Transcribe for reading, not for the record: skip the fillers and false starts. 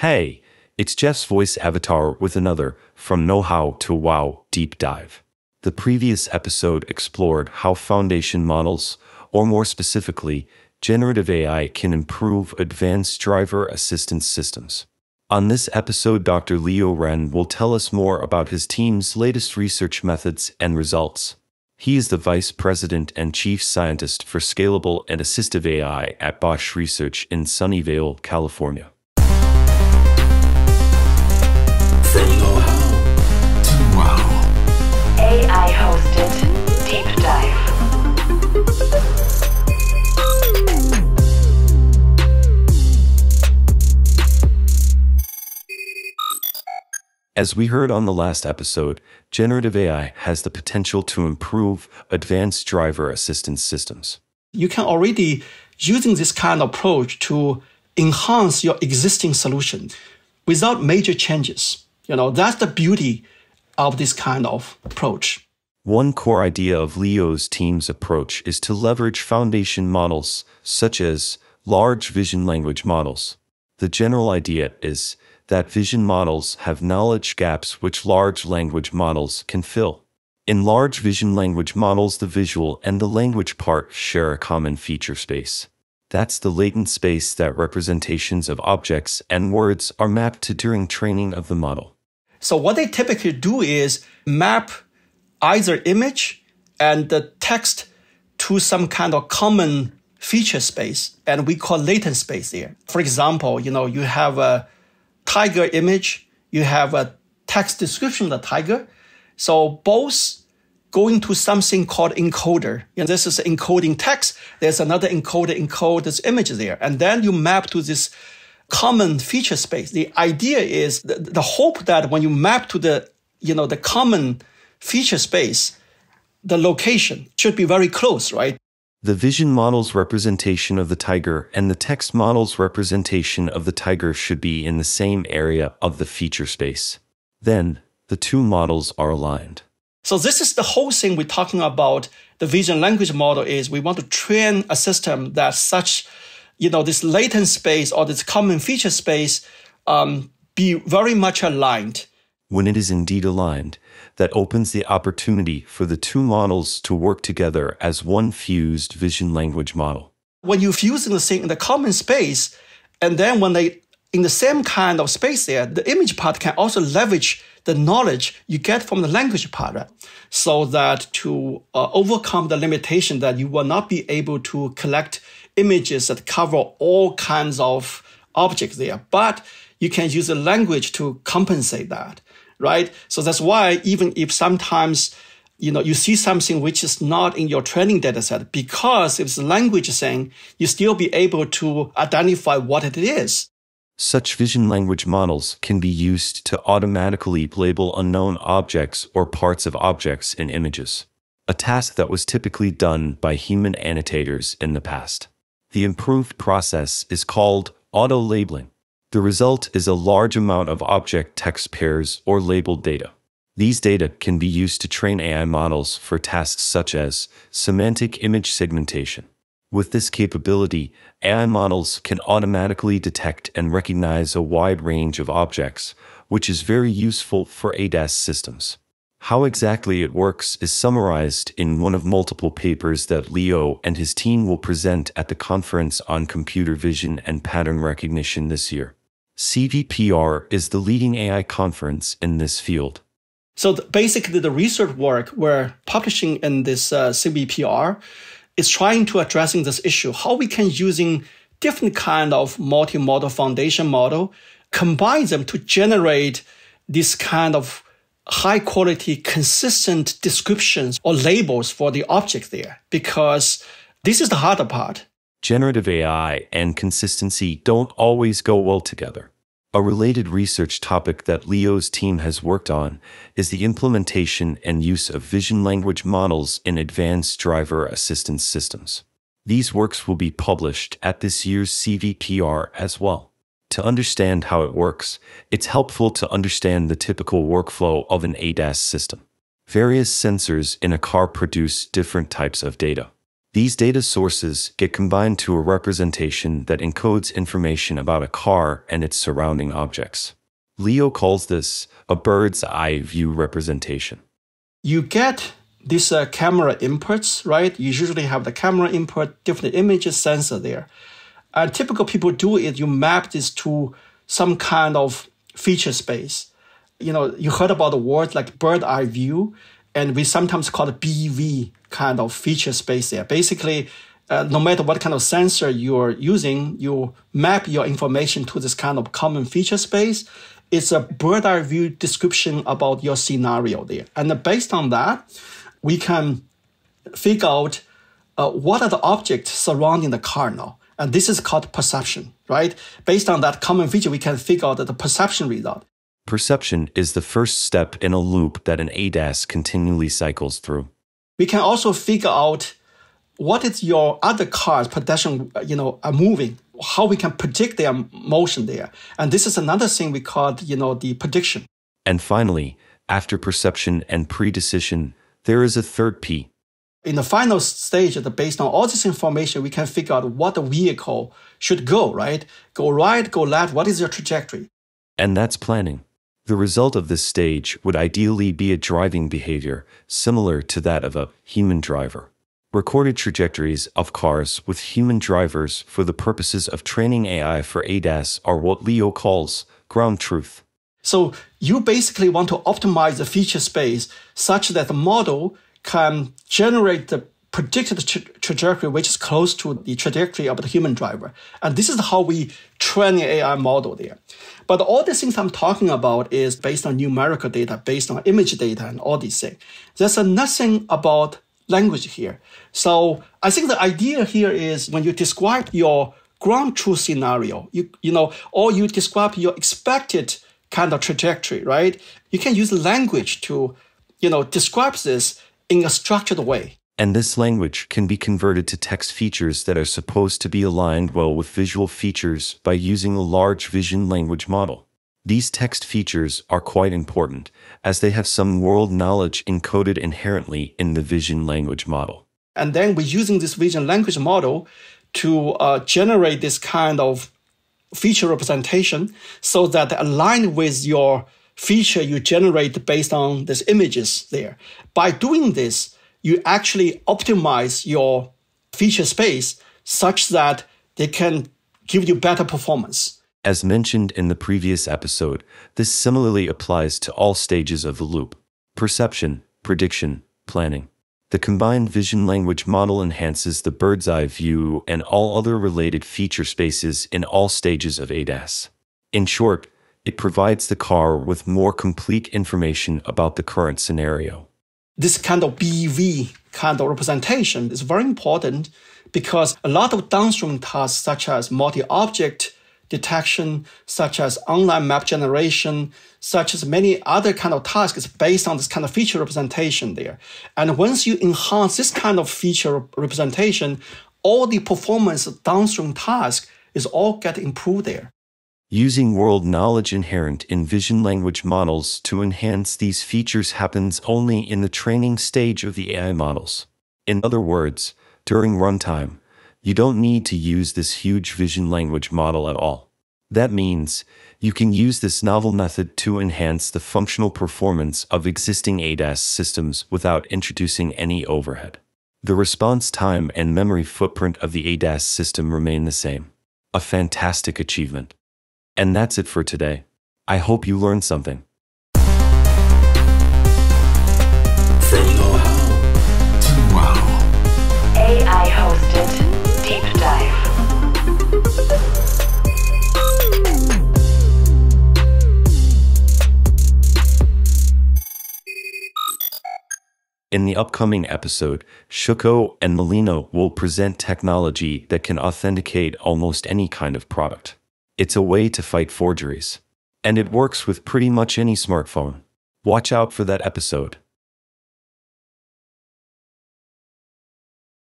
Hey, it's Jeff's voice avatar with another From Know-How to Wow deep dive. The previous episode explored how foundation models, or more specifically, generative AI, can improve advanced driver assistance systems. On this episode, Dr. Liu Ren will tell us more about his team's latest research methods and results. He is the Vice President and Chief Scientist for Scalable and Assistive AI at Bosch Research in Sunnyvale, California. From know-how to wow. AI-hosted deep dive. As we heard on the last episode, generative AI has the potential to improve advanced driver assistance systems. You can already using this kind of approach to enhance your existing solution without major changes. You know, that's the beauty of this kind of approach. One core idea of Leo's team's approach is to leverage foundation models, such as large vision language models. The general idea is that vision models have knowledge gaps which large language models can fill. In large vision language models, the visual and the language part share a common feature space. That's the latent space that representations of objects and words are mapped to during training of the model. So what they typically do is map either image and the text to some kind of common feature space, and we call latent space there. For example, you know, you have a tiger image, you have a text description of the tiger. So both going to something called encoder. And this is encoding text. There's another encoder this image there. And then you map to this common feature space. The idea is the hope that when you map to the, you know, the common feature space, the location should be very close, right? The vision model's representation of the tiger and the text model's representation of the tiger should be in the same area of the feature space. Then the two models are aligned. So this is the whole thing we're talking about. The vision language model is we want to train a system that such, you know, this latent space or this common feature space be very much aligned. When it is indeed aligned, that opens the opportunity for the two models to work together as one fused vision language model. When you fuse in the thing in the common space, and then when they in the same kind of space there, the image part can also leverage the knowledge you get from the language part, right? So that to overcome the limitation that you will not be able to collect images that cover all kinds of objects there, but you can use the language to compensate that, right? So that's why even if sometimes, you know, you see something which is not in your training data set, because if it's a language thing, you still be able to identify what it is. Such vision language models can be used to automatically label unknown objects or parts of objects in images, a task that was typically done by human annotators in the past. The improved process is called auto-labeling. The result is a large amount of object-text pairs or labeled data. These data can be used to train AI models for tasks such as semantic image segmentation. With this capability, AI models can automatically detect and recognize a wide range of objects, which is very useful for ADAS systems. How exactly it works is summarized in one of multiple papers that Leo and his team will present at the Conference on Computer Vision and Pattern Recognition this year. CVPR is the leading AI conference in this field. So basically, the research work we're publishing in this CVPR is trying to addressing this issue, how we can using different kind of multimodal foundation model, combine them to generate this kind of high quality, consistent descriptions or labels for the object there, because this is the harder part. Generative AI and consistency don't always go well together. A related research topic that Leo's team has worked on is the implementation and use of vision language models in advanced driver assistance systems. These works will be published at this year's CVPR as well. To understand how it works, it's helpful to understand the typical workflow of an ADAS system. Various sensors in a car produce different types of data. These data sources get combined to a representation that encodes information about a car and its surrounding objects. Leo calls this a bird's eye view representation. You get these camera inputs, right? You usually have the camera input, different images, sensor there. And typical people do is you map this to some kind of feature space. You know, you heard about the word like bird eye view, and we sometimes call it BV kind of feature space there. Basically, no matter what kind of sensor you're using, you map your information to this kind of common feature space. It's a bird eye view description about your scenario there. And based on that, we can figure out what are the objects surrounding the car now. And this is called perception, right? Based on that common feature, we can figure out the perception result. Perception is the first step in a loop that an ADAS continually cycles through. We can also figure out what is your other cars, pedestrian, you know, are moving, how we can predict their motion there. And this is another thing we call, you know, the prediction. And finally, after perception and predecision, there is a third P. In the final stage, based on all this information, we can figure out what the vehicle should go, right? Go right, go left, what is your trajectory? And that's planning. The result of this stage would ideally be a driving behavior similar to that of a human driver. Recorded trajectories of cars with human drivers for the purposes of training AI for ADAS are what Leo calls ground truth. So you basically want to optimize the feature space such that the model can generate the predicted trajectory which is close to the trajectory of the human driver. And this is how we train the AI model there. But all the things I'm talking about is based on numerical data, based on image data and all these things. There's nothing about language here. So I think the idea here is when you describe your ground truth scenario, or you describe your expected kind of trajectory, right? You can use language to, describe this in a structured way. And this language can be converted to text features that are supposed to be aligned well with visual features by using a large vision language model. These text features are quite important, as they have some world knowledge encoded inherently in the vision language model. And then we're using this vision language model to generate this kind of feature representation so that they align with your feature you generate based on these images there. By doing this, you actually optimize your feature space such that they can give you better performance. As mentioned in the previous episode, this similarly applies to all stages of the loop: perception, prediction, planning. The combined vision language model enhances the bird's eye view and all other related feature spaces in all stages of ADAS. In short, it provides the car with more complete information about the current scenario. This kind of BV kind of representation is very important because a lot of downstream tasks such as multi-object detection, such as online map generation, such as many other kind of tasks based on this kind of feature representation there. And once you enhance this kind of feature representation, all the performance of downstream tasks is all get improved there. Using world knowledge inherent in vision language models to enhance these features happens only in the training stage of the AI models. In other words, during runtime, you don't need to use this huge vision language model at all. That means you can use this novel method to enhance the functional performance of existing ADAS systems without introducing any overhead. The response time and memory footprint of the ADAS system remain the same. A fantastic achievement. And that's it for today. I hope you learned something. From know-how to wow. AI-hosted deep dive. In the upcoming episode, Shuko and Melino will present technology that can authenticate almost any kind of product. It's a way to fight forgeries. And it works with pretty much any smartphone. Watch out for that episode.